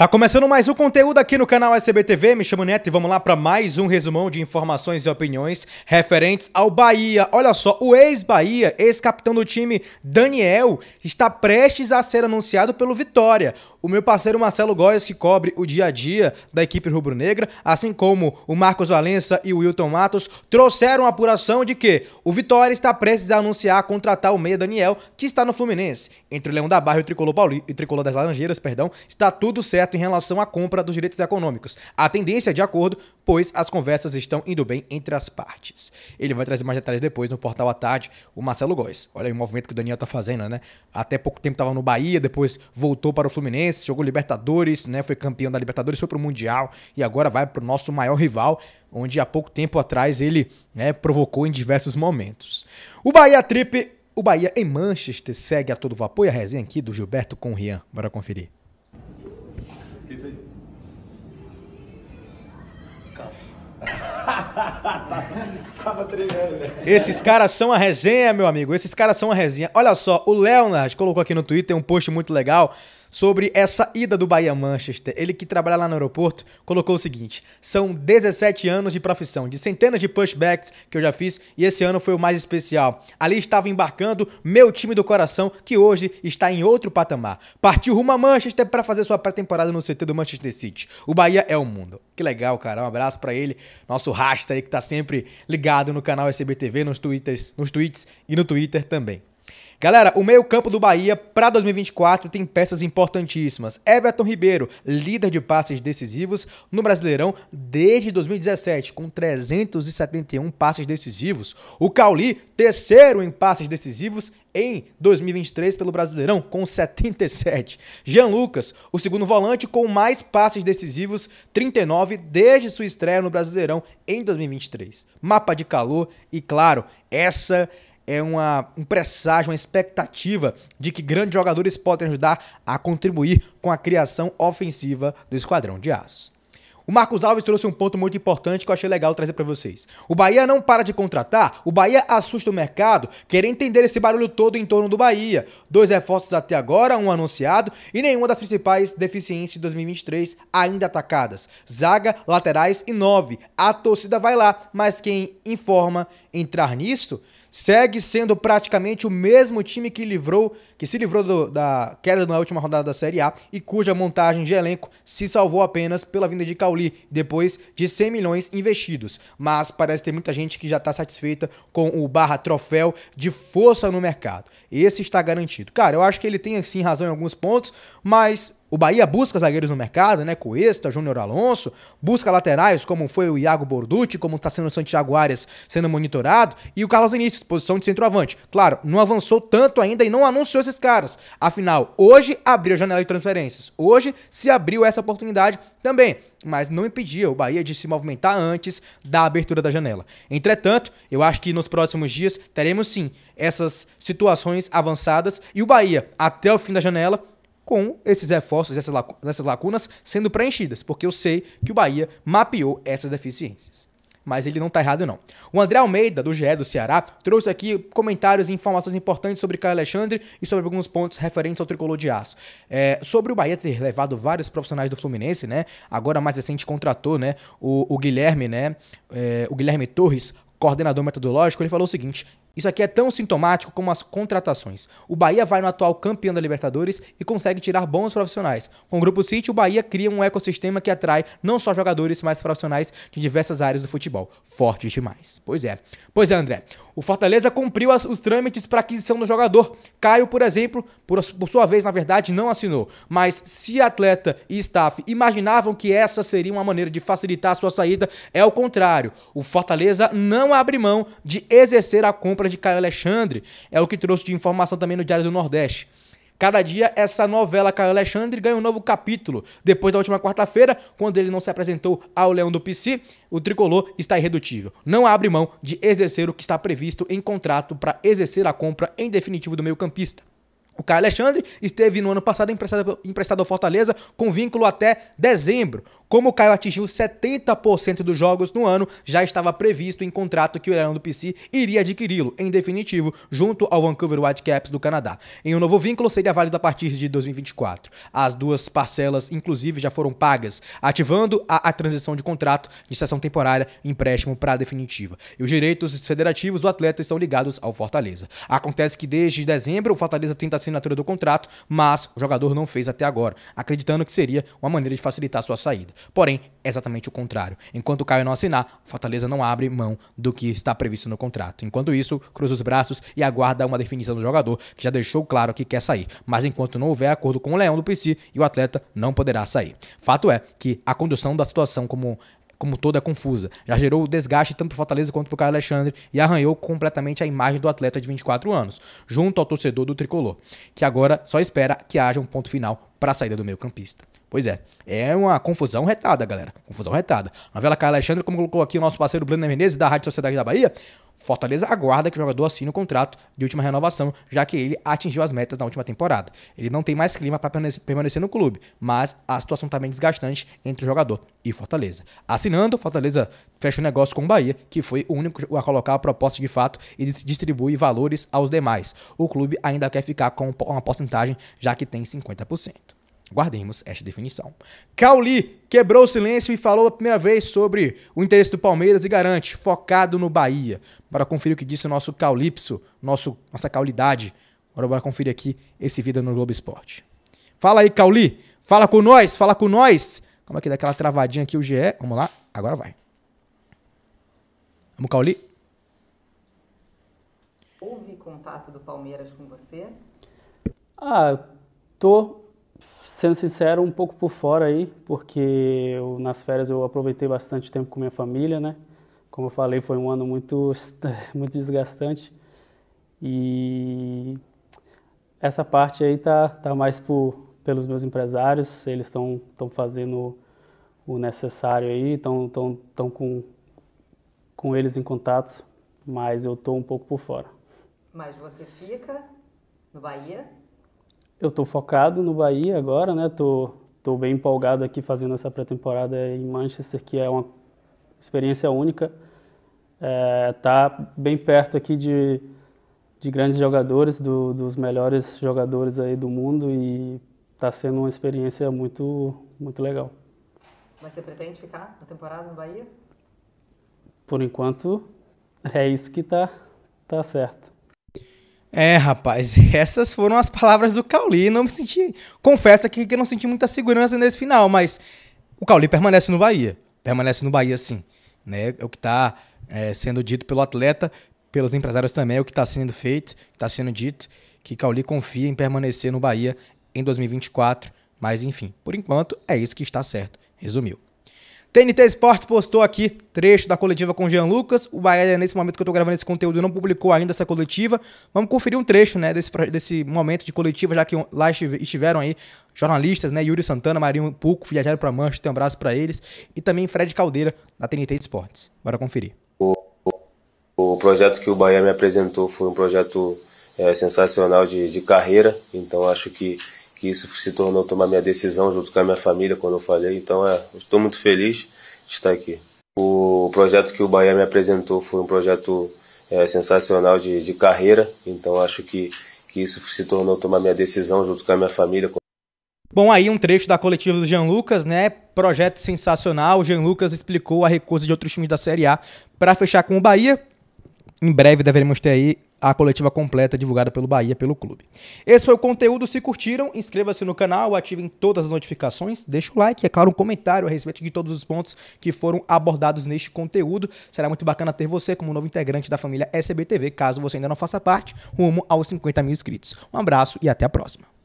Tá começando mais um conteúdo aqui no canal SBTV, me chamo Neto e vamos lá para mais um resumão de informações e opiniões referentes ao Bahia. Olha só, o ex-Bahia, ex-capitão do time Daniel, está prestes a ser anunciado pelo Vitória. O meu parceiro Marcelo Góes, que cobre o dia a dia da equipe rubro-negra, assim como o Marcos Valença e o Wilton Matos, trouxeram a apuração de que o Vitória está prestes a anunciar, contratar o meia Daniel, que está no Fluminense. Entre o Leão da Barra e o Tricolor das Laranjeiras, perdão, está tudo certo em relação à compra dos direitos econômicos. A tendência é de acordo, pois as conversas estão indo bem entre as partes. Ele vai trazer mais detalhes depois no Portal à Tarde, o Marcelo Góes. Olha aí o movimento que o Daniel tá fazendo, né? Até pouco tempo estava no Bahia, depois voltou para o Fluminense, jogou Libertadores, né? Foi campeão da Libertadores, foi pro Mundial e agora vai pro nosso maior rival, onde há pouco tempo atrás ele, né, provocou em diversos momentos. O Bahia em Manchester segue a todo vapor e a resenha aqui do Gilberto Conrian. Bora conferir. Tava treinando, né? Esses caras são a resenha, meu amigo. Esses caras são a resenha. Olha só, o Leonard colocou aqui no Twitter um post muito legal sobre essa ida do Bahia a Manchester. Ele que trabalha lá no aeroporto colocou o seguinte: são 17 anos de profissão, de centenas de pushbacks que eu já fiz, e esse ano foi o mais especial. Ali estava embarcando meu time do coração, que hoje está em outro patamar. Partiu rumo a Manchester para fazer sua pré-temporada no CT do Manchester City. O Bahia é o mundo. Que legal, cara. Um abraço para ele, nosso rasta aí que tá sempre ligado no canal SBTV, nos tweets e no Twitter também. Galera, o meio-campo do Bahia para 2024 tem peças importantíssimas. Everton Ribeiro, líder de passes decisivos no Brasileirão desde 2017, com 371 passes decisivos. O Cauly, terceiro em passes decisivos em 2023 pelo Brasileirão, com 77. Jean Lucas, o segundo volante com mais passes decisivos, 39, desde sua estreia no Brasileirão em 2023. Mapa de calor e, claro, essa é um presságio, uma expectativa de que grandes jogadores podem ajudar a contribuir com a criação ofensiva do Esquadrão de Aço. O Marcos Alves trouxe um ponto muito importante que eu achei legal trazer para vocês. O Bahia não para de contratar, o Bahia assusta o mercado, quer entender esse barulho todo em torno do Bahia. 2 reforços até agora, um anunciado e nenhuma das principais deficiências de 2023 ainda atacadas. Zaga, laterais e 9. A torcida vai lá, mas quem informa entrar nisso segue sendo praticamente o mesmo time que se livrou da queda na última rodada da Série A e cuja montagem de elenco se salvou apenas pela vinda de Cauly, depois de 100 milhões investidos. Mas parece ter muita gente que já está satisfeita com o barra troféu de força no mercado. Esse está garantido. Cara, eu acho que ele tem sim razão em alguns pontos, mas o Bahia busca zagueiros no mercado, né? Cuesta, Júnior Alonso, busca laterais, como foi o Iago Borducci, como está sendo o Santiago Arias sendo monitorado, e o Carlos Vinícius, posição de centroavante. Claro, não avançou tanto ainda e não anunciou esses caras. Afinal, hoje abriu a janela de transferências. Hoje se abriu essa oportunidade também, mas não impedia o Bahia de se movimentar antes da abertura da janela. Entretanto, eu acho que nos próximos dias teremos sim essas situações avançadas e o Bahia, até o fim da janela, com esses reforços, essas lacunas sendo preenchidas, porque eu sei que o Bahia mapeou essas deficiências. Mas ele não tá errado, não. O André Almeida, do GE do Ceará, trouxe aqui comentários e informações importantes sobre Caio Alexandre e sobre alguns pontos referentes ao Tricolor de Aço. Sobre o Bahia ter levado vários profissionais do Fluminense, né? Agora mais recente contratou, né, o Guilherme, né? O Guilherme Torres, coordenador metodológico, ele falou o seguinte: isso aqui é tão sintomático como as contratações. O Bahia vai no atual campeão da Libertadores e consegue tirar bons profissionais. Com o Grupo City, o Bahia cria um ecossistema que atrai não só jogadores, mas profissionais de diversas áreas do futebol. Forte demais. Pois é, André. O Fortaleza cumpriu os trâmites para aquisição do jogador. Caio, por exemplo, por sua vez, na verdade, não assinou. Mas se atleta e staff imaginavam que essa seria uma maneira de facilitar a sua saída, é o contrário. O Fortaleza não abre mão de exercer a compra de Caio Alexandre, é o que trouxe de informação também no Diário do Nordeste. Cada dia, essa novela Caio Alexandre ganha um novo capítulo. Depois da última quarta-feira, quando ele não se apresentou ao Leão do Pici, o Tricolor está irredutível. Não abre mão de exercer o que está previsto em contrato para exercer a compra em definitivo do meio-campista. O Caio Alexandre esteve no ano passado emprestado ao Fortaleza com vínculo até dezembro. Como o Caio atingiu 70% dos jogos no ano, já estava previsto em contrato que o Leão do Pici iria adquiri-lo, em definitivo, junto ao Vancouver Whitecaps do Canadá. Em um novo vínculo, seria válido a partir de 2024. As duas parcelas, inclusive, já foram pagas, ativando a transição de contrato de cessão temporária e empréstimo para a definitiva. E os direitos federativos do atleta estão ligados ao Fortaleza. Acontece que desde dezembro, o Fortaleza tenta a assinatura do contrato, mas o jogador não fez até agora, acreditando que seria uma maneira de facilitar sua saída. Porém, é exatamente o contrário. Enquanto o Caio não assinar, o Fortaleza não abre mão do que está previsto no contrato. Enquanto isso, cruza os braços e aguarda uma definição do jogador, que já deixou claro que quer sair. Mas enquanto não houver acordo com o Leão do Pici, o atleta não poderá sair. Fato é que a condução da situação como toda é confusa. Já gerou desgaste tanto para o Fortaleza quanto para o Caio Alexandre e arranhou completamente a imagem do atleta de 24 anos, junto ao torcedor do Tricolor, que agora só espera que haja um ponto final para a saída do meio-campista. Pois é, é uma confusão retada, galera. Confusão retada. Novela Caio Alexandre, como colocou aqui o nosso parceiro Bruno Menezes, da Rádio Sociedade da Bahia, Fortaleza aguarda que o jogador assine o contrato de última renovação, já que ele atingiu as metas na última temporada. Ele não tem mais clima para permanecer no clube, mas a situação está bem desgastante entre o jogador e Fortaleza. Assinando, Fortaleza fecha o negócio com o Bahia, que foi o único a colocar a proposta de fato e distribui valores aos demais. O clube ainda quer ficar com uma porcentagem, já que tem 50%. Guardemos esta definição. Cauly quebrou o silêncio e falou a primeira vez sobre o interesse do Palmeiras e garante, focado no Bahia. Bora conferir o que disse o nosso Caulipso, nossa caulidade. Bora conferir aqui esse vídeo no Globo Esporte. Fala aí, Cauly. Fala com nós, fala com nós. Calma aqui, dá aquela travadinha aqui, o GE. Vamos lá, agora vai. Vamos, Cauly. Houve contato do Palmeiras com você? Sendo sincero, um pouco por fora aí, porque nas férias eu aproveitei bastante tempo com minha família, né? Como eu falei, foi um ano muito desgastante e essa parte aí tá mais pelos meus empresários, eles estão fazendo o necessário aí, estão com eles em contato, mas eu tô um pouco por fora. Mas você fica no Bahia? Eu tô focado no Bahia agora, né? Tô bem empolgado aqui fazendo essa pré-temporada em Manchester, que é uma experiência única. Tá bem perto aqui de grandes jogadores, dos melhores jogadores aí do mundo e tá sendo uma experiência muito legal. Mas você pretende ficar na temporada no Bahia? Por enquanto, é isso que tá certo. É, rapaz, essas foram as palavras do Cauly. Não me senti... Confesso aqui que eu não senti muita segurança nesse final, mas o Cauly permanece no Bahia. Permanece no Bahia, sim. Né? É o que está sendo dito pelo atleta, pelos empresários também, é o que está sendo feito, está sendo dito, que Cauly confia em permanecer no Bahia em 2024. Mas, enfim, por enquanto, é isso que está certo. Resumiu. TNT Esportes postou aqui trecho da coletiva com Jean Lucas. O Bahia, nesse momento que eu tô gravando esse conteúdo, não publicou ainda essa coletiva. Vamos conferir um trecho, né, desse momento de coletiva, já que lá estiveram aí jornalistas, né, Yuri Santana, Marinho Pucco, viajaram para Manchester, um abraço para eles, e também Fred Caldeira, da TNT Esportes. Bora conferir. O projeto que o Bahia me apresentou foi um projeto sensacional de carreira, então acho que isso se tornou tomar minha decisão junto com a minha família, quando eu falei. Então, estou muito feliz de estar aqui. O projeto que o Bahia me apresentou foi um projeto sensacional de carreira. Então, acho que isso se tornou tomar minha decisão junto com a minha família. Bom, aí um trecho da coletiva do Jean Lucas, né? Projeto sensacional. O Jean Lucas explicou a recusa de outros times da Série A para fechar com o Bahia. Em breve deveremos ter aí a coletiva completa divulgada pelo Bahia, pelo clube. Esse foi o conteúdo. Se curtiram, inscreva-se no canal, ativem todas as notificações, deixa o like, é claro, um comentário a respeito de todos os pontos que foram abordados neste conteúdo. Será muito bacana ter você como novo integrante da família SBTV, caso você ainda não faça parte, rumo aos 50 mil inscritos. Um abraço e até a próxima.